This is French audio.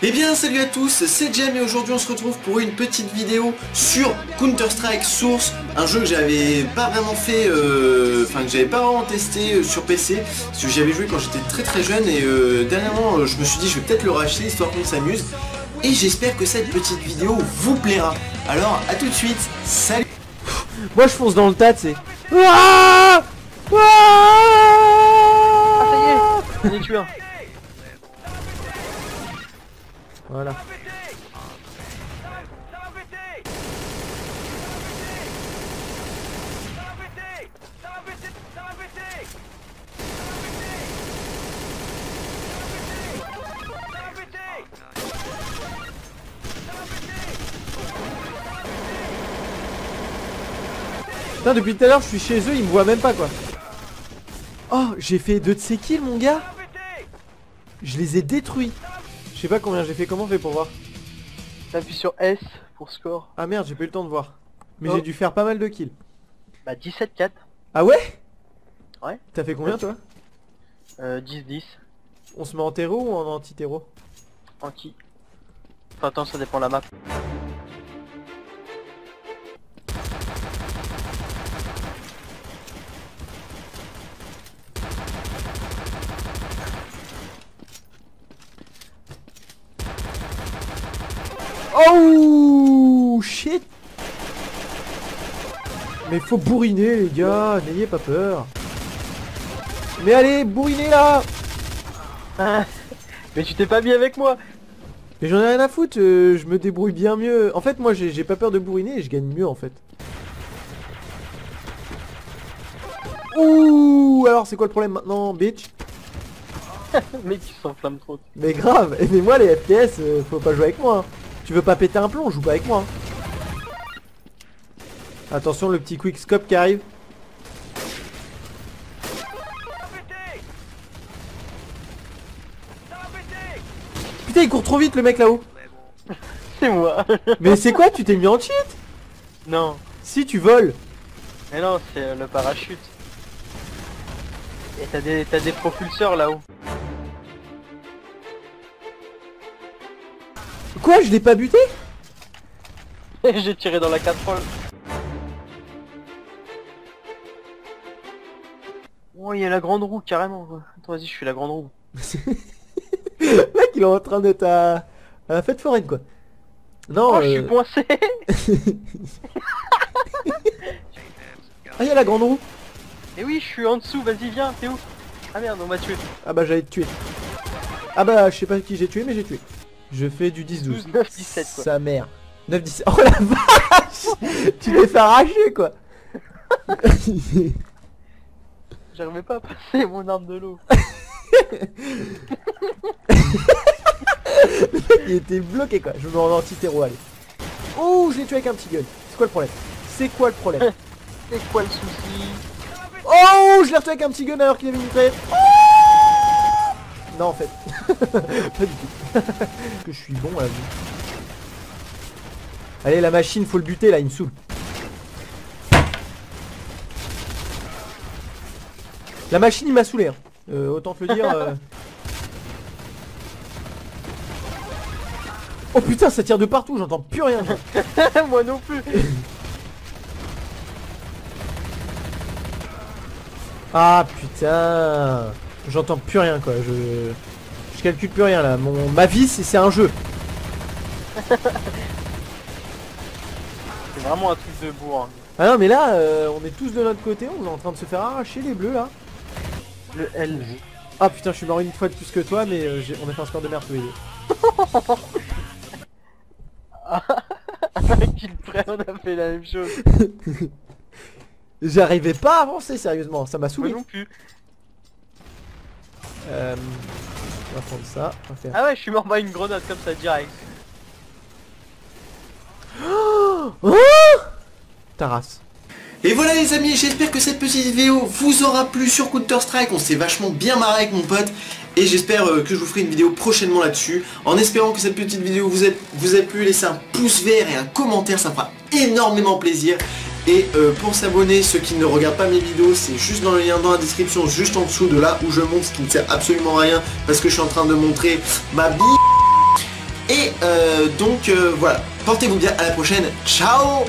Eh bien salut à tous, c'est Jam et aujourd'hui on se retrouve pour une petite vidéo sur Counter-Strike Source, un jeu que j'avais pas vraiment fait, que j'avais pas vraiment testé sur PC, parce que j'avais joué quand j'étais très jeune et dernièrement je me suis dit je vais peut-être le racheter histoire qu'on s'amuse et j'espère que cette petite vidéo vous plaira. Alors à tout de suite, salut. Moi je fonce dans le tas, c'est... Ah ça y est, on est tué un. Voilà. Putain, depuis tout à l'heure je suis chez eux, ils me voient même pas quoi. Oh, j'ai fait 2 de ces kills mon gars. Je les ai détruits. Je sais pas combien j'ai fait, comment on fait pour voir? T'appuies sur S pour score. Ah merde, j'ai pas eu le temps de voir. Mais oh, j'ai dû faire pas mal de kills. Bah 17-4. Ah ouais? Ouais. T'as fait combien toi? 10-10. On se met en terreau ou en anti-terreau? Anti. Enfin attends, ça dépend de la map. Oh shit. Mais faut bourriner les gars, n'ayez pas peur. Mais allez, bourrinez là. Ah, mais tu t'es pas mis avec moi. Mais j'en ai rien à foutre, je me débrouille bien mieux. En fait moi j'ai pas peur de bourriner et je gagne mieux en fait. Ouh, alors c'est quoi le problème maintenant bitch? Mais tu s'enflammes trop. Mais grave, et mais moi les FPS, faut pas jouer avec moi. Tu veux pas péter un plomb, joue pas avec moi. Attention le petit quickscope qui arrive. Putain il court trop vite le mec là-haut. C'est moi. Mais c'est quoi, tu t'es mis en cheat? Non. Si tu voles. Mais non, c'est le parachute. Et t'as des propulseurs là-haut. Quoi, je l'ai pas buté? J'ai tiré dans la casserole. Oh, il y a la grande roue carrément. Attends, vas-y, je suis la grande roue. Le mec, il est en train d'être à la fête foraine quoi. Non, oh, je suis coincé. Ah, il y a la grande roue. Eh oui, je suis en dessous, vas-y, viens, t'es où? Ah merde, on m'a tué. Ah bah, j'allais te tuer. Ah bah, je sais pas qui j'ai tué, mais j'ai tué. Je fais du 10-12. 9-17 quoi. Sa mère. 9-17. Oh la vache. Tu t'es fait arracher quoi. J'arrivais pas à passer mon arme de l'eau. Il était bloqué quoi. Je me rends anti-terreau, allez. Oh, je l'ai tué avec un petit gun. C'est quoi le problème? C'est quoi le problème? C'est quoi le souci? Oh, je l'ai retué avec un petit gun alors qu'il avait une traite. Non en fait. Pas du tout. Que je suis bon à la vie. Allez la machine, faut le buter là, il me saoule. La machine il m'a saoulé hein. Autant te le dire. Oh putain ça tire de partout, j'entends plus rien. Moi non plus. Ah putain. J'entends plus rien quoi, je calcule plus rien là, ma vie c'est un jeu. C'est vraiment un truc de bourre. Ah non mais là on est tous de notre côté, on est en train de se faire arracher les bleus là. Le L. Ah putain je suis mort une fois de plus que toi mais on a fait un score de merde tous les deux. Qu'il prenne, on a fait la même chose. J'arrivais pas à avancer sérieusement, ça m'a saoulé. Moi non plus. On va prendre ça. Okay. Ah ouais, je suis mort par une grenade comme ça direct. Oh oh Taras. Et voilà les amis, j'espère que cette petite vidéo vous aura plu sur Counter-Strike. On s'est vachement bien marré avec mon pote. Et j'espère que je vous ferai une vidéo prochainement là-dessus. En espérant que cette petite vidéo vous a plu, laissez un pouce vert et un commentaire, ça me fera énormément plaisir. Et pour s'abonner, ceux qui ne regardent pas mes vidéos, c'est juste dans le lien dans la description, juste en dessous de là où je montre ce qui ne sert absolument à rien parce que je suis en train de montrer ma bille. Et donc voilà, portez-vous bien, à la prochaine, ciao.